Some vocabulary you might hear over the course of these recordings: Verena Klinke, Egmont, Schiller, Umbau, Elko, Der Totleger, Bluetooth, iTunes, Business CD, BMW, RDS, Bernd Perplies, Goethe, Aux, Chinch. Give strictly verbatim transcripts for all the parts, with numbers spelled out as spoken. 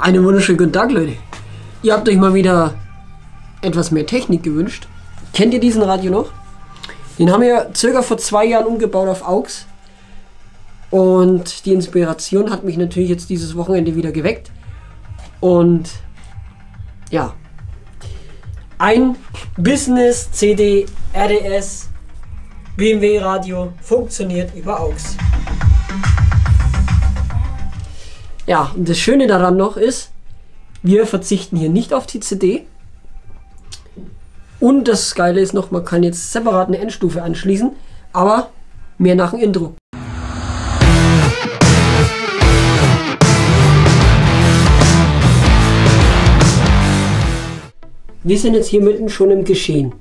Einen wunderschönen guten Tag, Leute. Ihr habt euch mal wieder etwas mehr Technik gewünscht. Kennt ihr diesen Radio noch? Den haben wir circa vor zwei Jahren umgebaut auf Aux. Und die Inspiration hat mich natürlich jetzt dieses Wochenende wieder geweckt. Und ja, ein Business C D, R D S, B M W Radio funktioniert über Aux. Ja, und das Schöne daran noch ist, wir verzichten hier nicht auf die C D. Und das Geile ist noch, man kann jetzt separat eine Endstufe anschließen, aber mehr nach dem Intro. Wir sind jetzt hier mitten schon im Geschehen.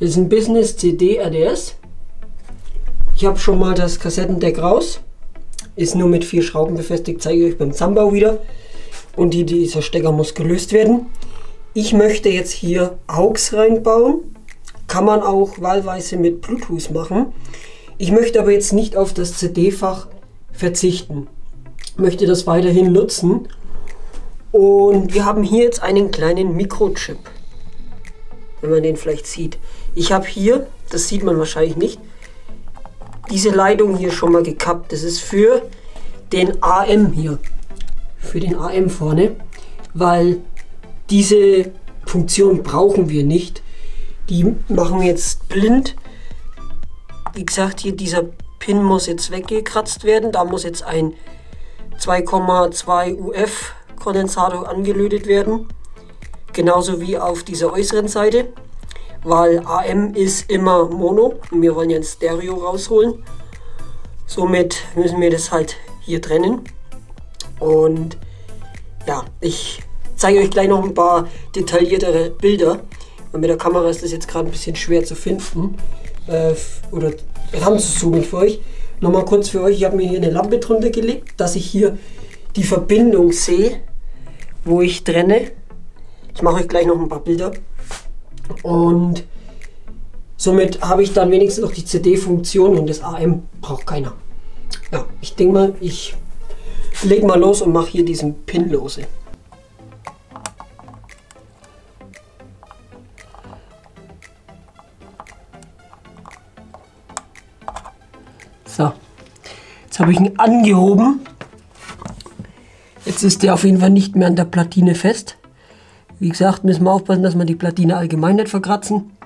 Das ist ein Business C D R D S. Ich habe schon mal das Kassettendeck raus. Ist nur mit vier Schrauben befestigt, zeige ich euch beim Zusammenbau wieder. Und die, dieser Stecker muss gelöst werden. Ich möchte jetzt hier Aux reinbauen. Kann man auch wahlweise mit Bluetooth machen. Ich möchte aber jetzt nicht auf das C D-Fach verzichten. Ich möchte das weiterhin nutzen. Und wir haben hier jetzt einen kleinen Mikrochip. Wenn man den vielleicht sieht. Ich habe hier, das sieht man wahrscheinlich nicht, diese Leitung hier schon mal gekappt. Das ist für den A M hier, für den A M vorne, weil diese Funktion brauchen wir nicht. Die machen wir jetzt blind. Wie gesagt, hier dieser Pin muss jetzt weggekratzt werden. Da muss jetzt ein zwei Komma zwei U F Kondensator angelötet werden. Genauso wie auf dieser äußeren Seite. Weil A M ist immer Mono und wir wollen ja ein Stereo rausholen. Somit müssen wir das halt hier trennen. Und ja, ich zeige euch gleich noch ein paar detailliertere Bilder. Und mit der Kamera ist das jetzt gerade ein bisschen schwer zu finden äh, oder ranzuzoomen für euch. Nochmal kurz für euch, ich habe mir hier eine Lampe drunter gelegt, dass ich hier die Verbindung sehe, wo ich trenne. Ich mache euch gleich noch ein paar Bilder. Und somit habe ich dann wenigstens noch die C D-Funktion und das A M braucht keiner. Ja, ich denke mal, ich lege mal los und mache hier diesen Pin lose. So, jetzt habe ich ihn angehoben. Jetzt ist der auf jeden Fall nicht mehr an der Platine fest. Wie gesagt, müssen wir aufpassen, dass wir die Platine allgemein nicht verkratzen.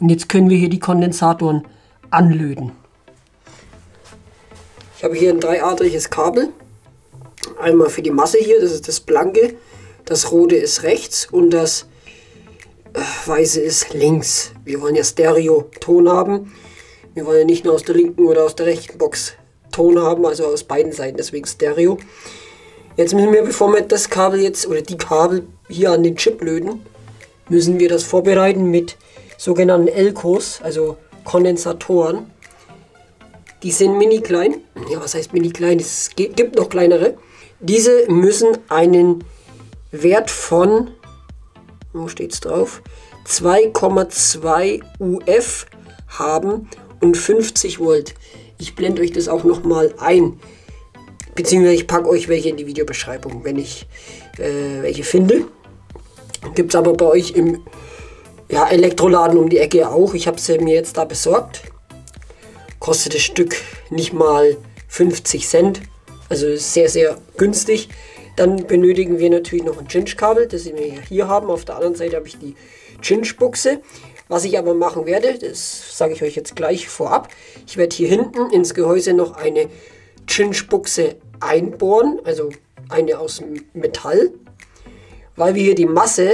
Und jetzt können wir hier die Kondensatoren anlöten. Ich habe hier ein dreiadriges Kabel. Einmal für die Masse hier, das ist das blanke. Das rote ist rechts und das weiße ist links. Wir wollen ja Stereo-Ton haben. Wir wollen ja nicht nur aus der linken oder aus der rechten Box Ton haben, also aus beiden Seiten, deswegen Stereo. Jetzt müssen wir, bevor wir das Kabel jetzt oder die Kabel hier an den Chip löten, müssen wir das vorbereiten mit sogenannten Elkos, also Kondensatoren. Die sind mini klein. Ja, was heißt mini klein? Es gibt noch kleinere. Diese müssen einen Wert von, wo steht's drauf, zwei Komma zwei U F haben und fünfzig Volt. Ich blende euch das auch nochmal ein. Beziehungsweise ich packe euch welche in die Videobeschreibung, wenn ich äh, welche finde. Gibt es aber bei euch im ja, Elektroladen um die Ecke auch. Ich habe sie mir jetzt da besorgt. Kostet das Stück nicht mal fünfzig Cent. Also ist sehr, sehr günstig. Dann benötigen wir natürlich noch ein Chinch-Kabel, das wir hier haben. Auf der anderen Seite habe ich die Chinch-Buchse. Was ich aber machen werde, das sage ich euch jetzt gleich vorab. Ich werde hier hinten ins Gehäuse noch eine Chinch-Buchse einbohren, also eine aus Metall, weil wir hier die Masse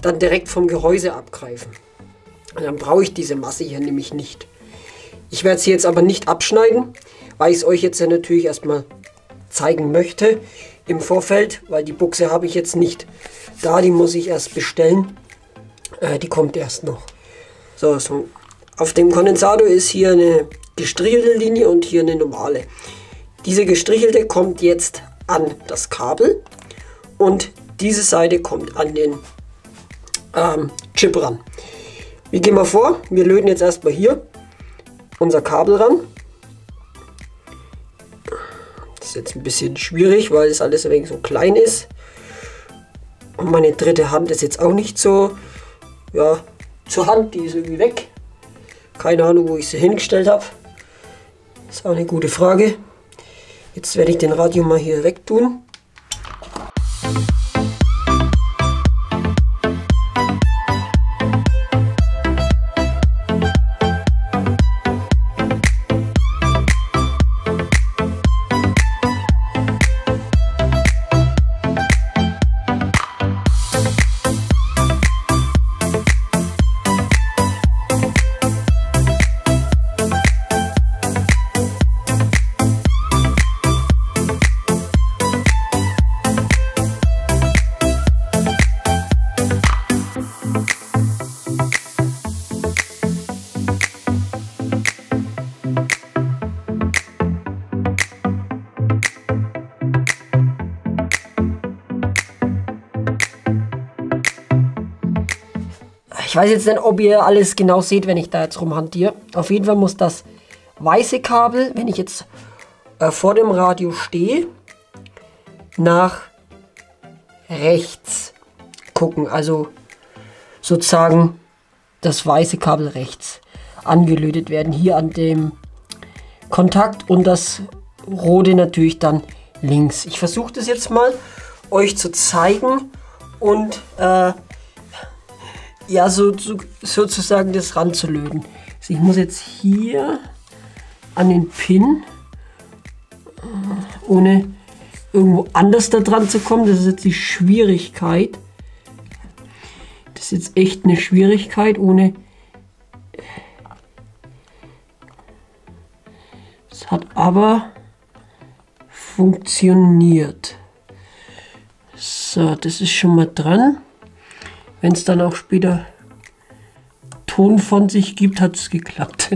dann direkt vom Gehäuse abgreifen. Und dann brauche ich diese Masse hier nämlich nicht. Ich werde sie jetzt aber nicht abschneiden, weil ich es euch jetzt ja natürlich erstmal zeigen möchte im Vorfeld, weil die Buchse habe ich jetzt nicht da, die muss ich erst bestellen, äh, die kommt erst noch. So, so, auf dem Kondensator ist hier eine gestrichelte Linie und hier eine normale. Diese gestrichelte kommt jetzt an das Kabel und diese Seite kommt an den ähm, Chip ran. Wir gehen mal vor, wir löten jetzt erstmal hier unser Kabel ran. ist jetzt ein bisschen schwierig, weil es alles ein wenig so klein ist. Und meine dritte Hand ist jetzt auch nicht so, ja, zur Hand, die ist irgendwie weg. Keine Ahnung, wo ich sie hingestellt habe. Ist auch eine gute Frage. Jetzt werde ich den Radio mal hier wegtun. Ich weiß jetzt nicht, ob ihr alles genau seht, wenn ich da jetzt rumhantiere. Auf jeden Fall muss das weiße Kabel, wenn ich jetzt äh, vor dem Radio stehe, nach rechts gucken. Also sozusagen das weiße Kabel rechts angelötet werden, hier an dem Kontakt, und das rote natürlich dann links. Ich versuche das jetzt mal euch zu zeigen und äh, ja, so, so, sozusagen das ranzulöten. Also ich muss jetzt hier an den Pin, ohne irgendwo anders da dran zu kommen. Das ist jetzt die Schwierigkeit. Das ist jetzt echt eine Schwierigkeit, ohne... Es hat aber funktioniert. So, das ist schon mal dran. Wenn es dann auch später Ton von sich gibt, hat es geklappt.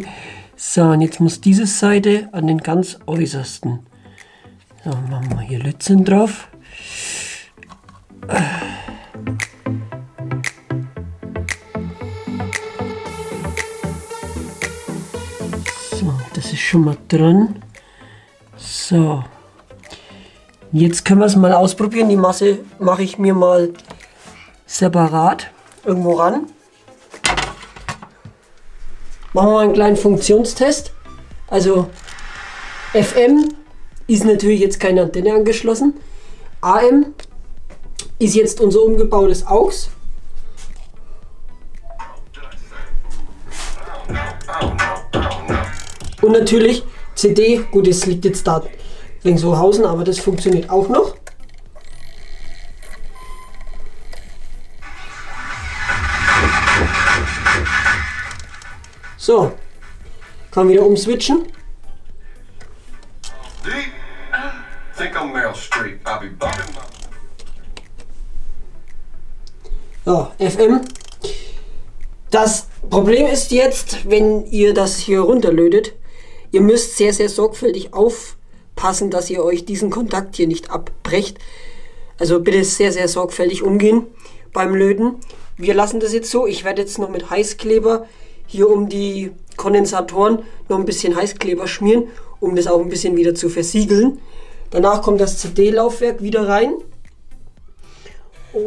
So, und jetzt muss diese Seite an den ganz äußersten. So, machen wir hier Lötzinn drauf. So, das ist schon mal dran. So, jetzt können wir es mal ausprobieren. Die Masse mache ich mir mal separat irgendwo ran. Machen wir mal einen kleinen Funktionstest. Also F M ist natürlich jetzt keine Antenne angeschlossen. A M ist jetzt unser umgebautes Aux. Und natürlich C D, gut, es liegt jetzt da wegen so Hausen, aber das funktioniert auch noch. So, kann wieder umswitchen. So, F M. Das Problem ist jetzt, wenn ihr das hier runterlötet, ihr müsst sehr, sehr sorgfältig aufpassen, dass ihr euch diesen Kontakt hier nicht abbrecht. Also bitte sehr, sehr sorgfältig umgehen beim Löten. Wir lassen das jetzt so. Ich werde jetzt noch mit Heißkleber hier um die Kondensatoren noch ein bisschen Heißkleber schmieren, um das auch ein bisschen wieder zu versiegeln. Danach kommt das C D-Laufwerk wieder rein.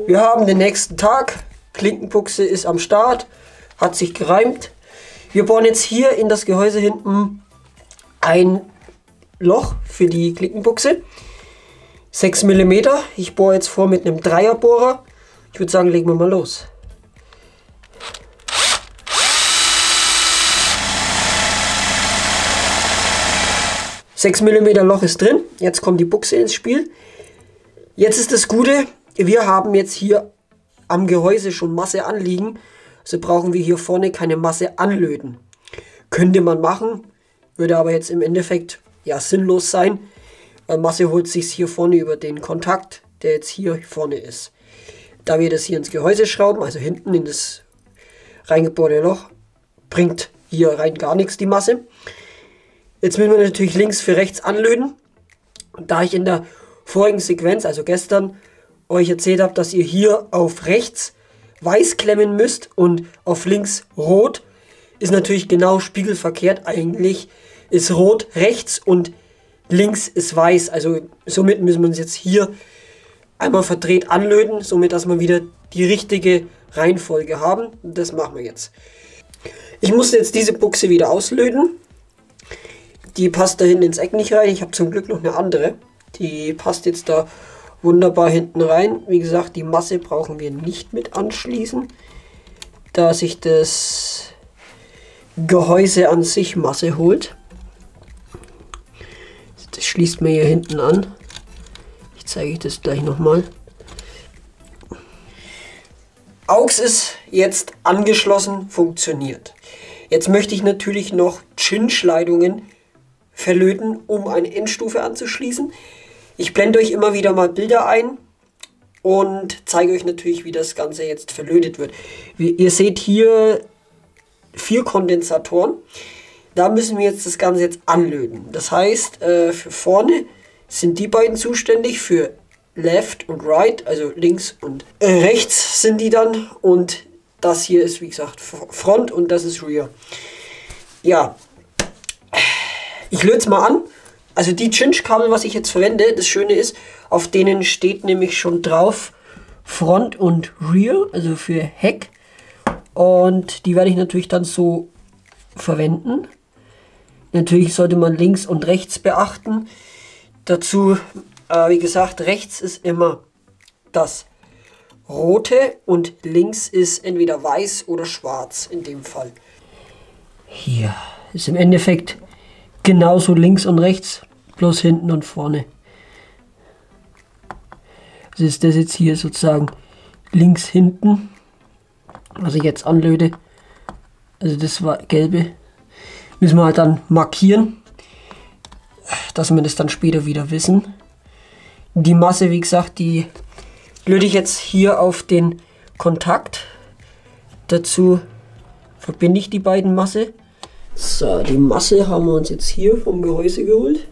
Wir haben den nächsten Tag. Klinkenbuchse ist am Start, hat sich gereimt. Wir bauen jetzt hier in das Gehäuse hinten ein Loch für die Klinkenbuchse. sechs Millimeter. Ich bohre jetzt vor mit einem Dreierbohrer. Ich würde sagen, legen wir mal los. sechs Millimeter Loch ist drin, jetzt kommt die Buchse ins Spiel. Jetzt ist das Gute, wir haben jetzt hier am Gehäuse schon Masse anliegen, also brauchen wir hier vorne keine Masse anlöten. Könnte man machen, würde aber jetzt im Endeffekt ja sinnlos sein, weil Masse holt sich hier vorne über den Kontakt, der jetzt hier vorne ist. Da wir das hier ins Gehäuse schrauben, also hinten in das reingebohrte Loch, bringt hier rein gar nichts die Masse. Jetzt müssen wir natürlich links für rechts anlöten. Und da ich in der vorigen Sequenz, also gestern, euch erzählt habe, dass ihr hier auf rechts weiß klemmen müsst und auf links rot, ist natürlich genau spiegelverkehrt. Eigentlich ist rot rechts und links ist weiß, also somit müssen wir uns jetzt hier einmal verdreht anlöten, somit dass wir wieder die richtige Reihenfolge haben. Das machen wir jetzt. Ich musste jetzt diese Buchse wieder auslöten. Die passt da hinten ins Eck nicht rein. Ich habe zum Glück noch eine andere. Die passt jetzt da wunderbar hinten rein. Wie gesagt, die Masse brauchen wir nicht mit anschließen, da sich das Gehäuse an sich Masse holt. Das schließt mir hier hinten an. Ich zeige euch das gleich nochmal. Aux ist jetzt angeschlossen, funktioniert. Jetzt möchte ich natürlich noch Chinch-Leitungen verlöten, um eine Endstufe anzuschließen. Ich blende euch immer wieder mal Bilder ein und zeige euch natürlich, wie das Ganze jetzt verlötet wird. Wie ihr seht hier vier Kondensatoren. Da müssen wir jetzt das Ganze jetzt anlöten. Das heißt, äh, für vorne sind die beiden zuständig, für Left und Right, also links und äh, rechts sind die dann, und das hier ist, wie gesagt, Front und das ist Rear. Ja, ich löte es mal an. Also die Chinch-Kabel, was ich jetzt verwende, das Schöne ist, auf denen steht nämlich schon drauf Front und Rear, also für Heck, und die werde ich natürlich dann so verwenden. Natürlich sollte man links und rechts beachten. Dazu, äh, wie gesagt, rechts ist immer das rote und links ist entweder weiß oder schwarz in dem Fall. Hier ist im Endeffekt genauso links und rechts, bloß hinten und vorne. Also ist das jetzt hier sozusagen links hinten, was ich jetzt anlöte. Also das war gelbe. Müssen wir halt dann markieren, dass wir das dann später wieder wissen. Die Masse, wie gesagt, die löte ich jetzt hier auf den Kontakt. Dazu verbinde ich die beiden Masse. So, die Masse haben wir uns jetzt hier vom Gehäuse geholt,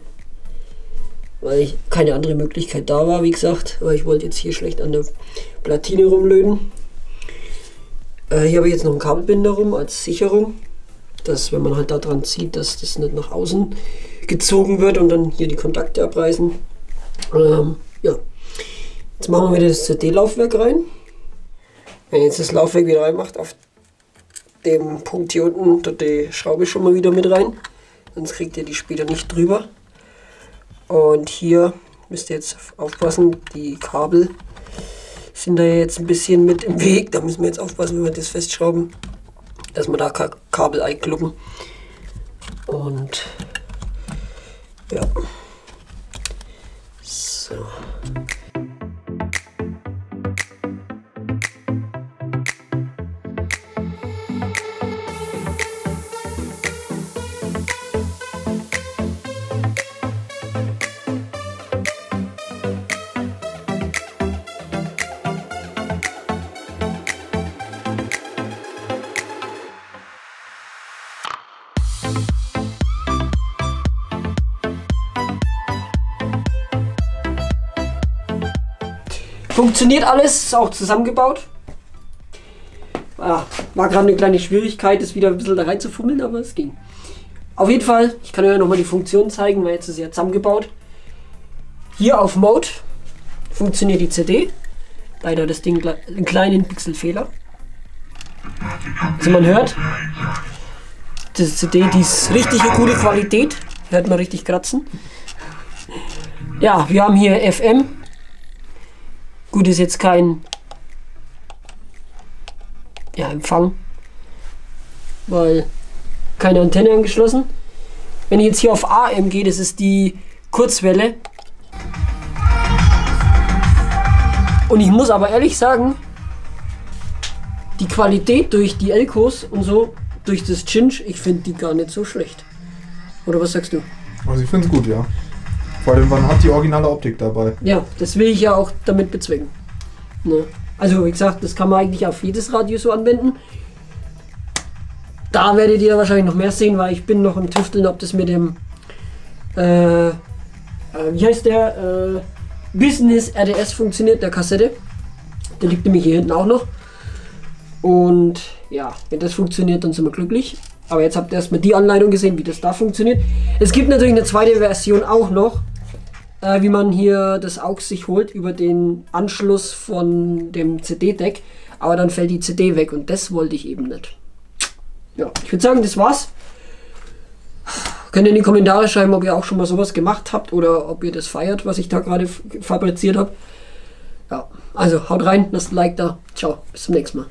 weil ich keine andere Möglichkeit da war, wie gesagt. Aber ich wollte jetzt hier schlecht an der Platine rumlöten. Äh, hier habe ich jetzt noch einen Kabelbinder rum als Sicherung, dass, wenn man halt daran zieht, dass das nicht nach außen gezogen wird und dann hier die Kontakte abreißen. Ähm, ja. Jetzt machen wir wieder das C D-Laufwerk rein. Wenn jetzt das Laufwerk wieder reinmacht, auf dem Punkt hier unten tut die Schraube schon mal wieder mit rein, sonst kriegt ihr die später nicht drüber. Und hier müsst ihr jetzt aufpassen, die Kabel sind da jetzt ein bisschen mit im Weg, da müssen wir jetzt aufpassen, wenn wir das festschrauben, dass wir da Kabel einkluppen. Und ja, so. Funktioniert alles, ist auch zusammengebaut. Ah, war gerade eine kleine Schwierigkeit, das wieder ein bisschen da reinzufummeln, aber es ging. Auf jeden Fall, ich kann euch nochmal die Funktion zeigen, weil jetzt ist ja zusammengebaut. Hier auf Mode funktioniert die C D. Leider das Ding einen kleinen Pixelfehler. Also man hört, diese C D, die ist richtig gute Qualität. Hört man richtig kratzen. Ja, wir haben hier F M. Gut, ist jetzt kein ja, Empfang, weil keine Antenne angeschlossen. Wenn ich jetzt hier auf A M gehe, das ist die Kurzwelle. Und ich muss aber ehrlich sagen, die Qualität durch die Elkos und so, durch das Chinch, ich finde die gar nicht so schlecht. Oder was sagst du? Also ich finde es gut, ja. Weil man hat die originale Optik dabei. Ja, das will ich ja auch damit bezwecken. Ne? Also wie gesagt, das kann man eigentlich auf jedes Radio so anwenden. Da werdet ihr wahrscheinlich noch mehr sehen, weil ich bin noch im Tüfteln, ob das mit dem äh, äh, wie heißt der? Äh, Business R D S funktioniert, der Kassette. Der liegt nämlich hier hinten auch noch. Und ja, wenn das funktioniert, dann sind wir glücklich. Aber jetzt habt ihr erstmal die Anleitung gesehen, wie das da funktioniert. Es gibt natürlich eine zweite Version auch noch, äh, wie man hier das Aux sich holt über den Anschluss von dem C D-Deck. Aber dann fällt die C D weg und das wollte ich eben nicht. Ja, ich würde sagen, das war's. Könnt ihr in die Kommentare schreiben, ob ihr auch schon mal sowas gemacht habt oder ob ihr das feiert, was ich da gerade fabriziert habe. Ja, also haut rein, lasst ein Like da. Ciao, bis zum nächsten Mal.